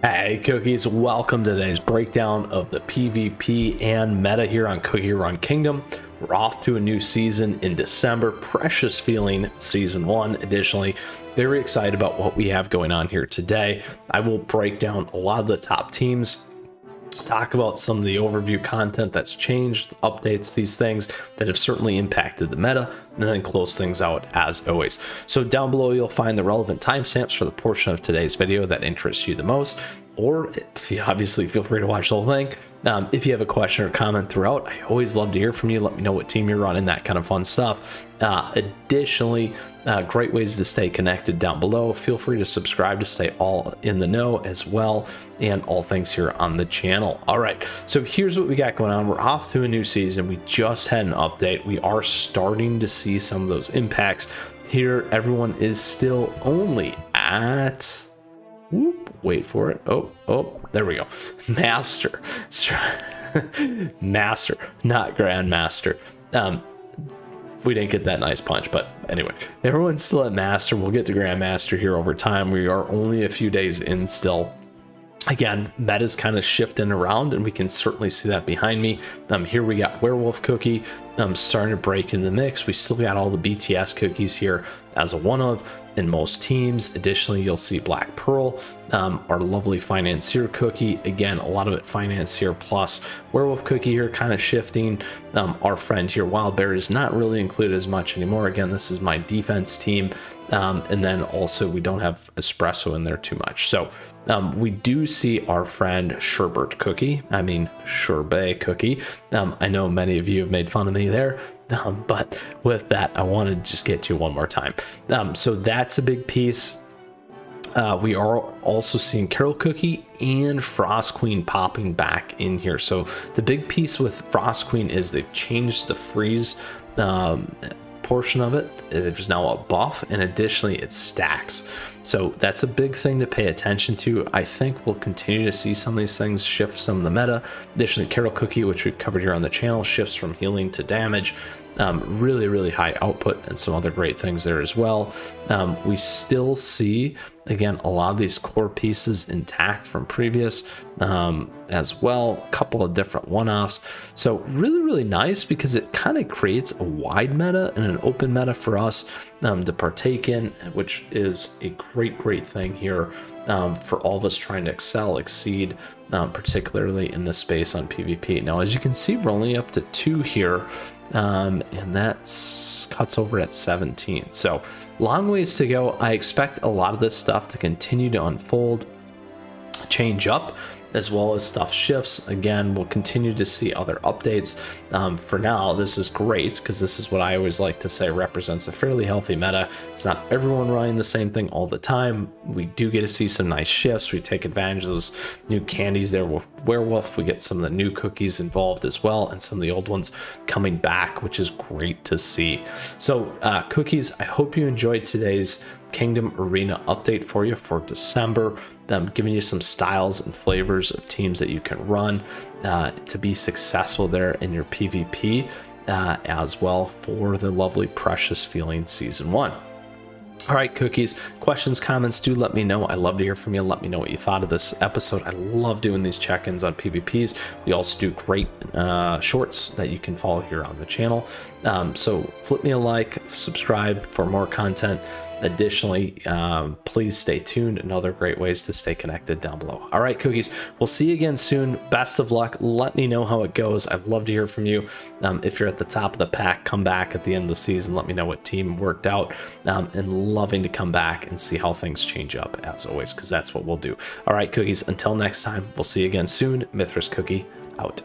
Hey Cookies, welcome to today's breakdown of the PvP and meta here on Cookie Run Kingdom. We're off to a new season in December, Precious Feeling Season 1. Additionally, very excited about what we have going on here today. I will break down a lot of the top teams, talk about some of the overview content that's changed, updates, these things that have certainly impacted the meta, and then close things out as always. So down below you'll find the relevant timestamps for the portion of today's video that interests you the most, or if you obviously feel free to watch the whole thing. If you have a question or comment throughout, I always love to hear from you. Let me know what team you're on and that kind of fun stuff. Additionally, great ways to stay connected down below. Feel free to subscribe to stay all in the know as well, and all things here on the channel. All right, so here's what we got going on. We're off to a new season. We just had an update. We are starting to see some of those impacts here. Everyone is still only at... whoop, wait for it. Oh, there we go. Master. Master, not Grandmaster. We didn't get that nice punch, but anyway, everyone's still at Master. We'll get to Grandmaster here over time. We are only a few days in still. Again, that is kind of shifting around, and we can certainly see that behind me. Here we got Werewolf Cookie starting to break in the mix. We still got all the BTS cookies here as a one of in most teams. Additionally, you'll see Black Pearl, our lovely Financier cookie. Again, a lot of it Financier plus Werewolf Cookie here kind of shifting. Our friend here, Wild Bear, is not really included as much anymore. Again, this is my defense team. And then also we don't have espresso in there too much. So we do see our friend Sherbet Cookie. I know many of you have made fun of me there, but with that, I want to just get you one more time. So that's a big piece. We are also seeing Carol Cookie and Frost Queen popping back in here. So the big piece with Frost Queen is they've changed the freeze portion of it. There's now a buff, and additionally it stacks. So that's a big thing to pay attention to. I think we'll continue to see some of these things shift some of the meta. Additionally, Carol Cookie, which we've covered here on the channel, shifts from healing to damage. Really, really high output, and some other great things there as well. We still see, again, a lot of these core pieces intact from previous as well. A couple of different one-offs. So really, really nice, because it kind of creates a wide meta and an open meta for us to partake in, which is a great thing here for all of us trying to excel, exceed, particularly in the space on PvP. Now, as you can see, we're only up to 2 here, and that cuts over at 17. So long ways to go. I expect a lot of this stuff to continue to unfold, change up, as well as stuff shifts. Again, we'll continue to see other updates. For now, this is great, because this is what I always like to say represents a fairly healthy meta. It's not everyone running the same thing all the time. We do get to see some nice shifts. We take advantage of those new candies there with Werewolf. We get some of the new cookies involved as well, and some of the old ones coming back, which is great to see. So Cookies, I hope you enjoyed today's Kingdom Arena update for you for December. Giving you some styles and flavors of teams that you can run to be successful there in your PvP, as well for the lovely Precious Feeling Season 1. All right, Cookies, questions, comments, do let me know. I love to hear from you. Let me know what you thought of this episode. I love doing these check-ins on PvPs. We also do great shorts that you can follow here on the channel. So flip me a like, subscribe for more content. Additionally, please stay tuned, and other great ways to stay connected down below. All right, Cookies, we'll see you again soon. Best of luck. Let me know how it goes. I'd love to hear from you. If you're at the top of the pack, come back at the end of the season. Let me know what team worked out, and loving to come back and see how things change up as always, because that's what we'll do. All right, Cookies, until next time, we'll see you again soon. Mythras Cookie out.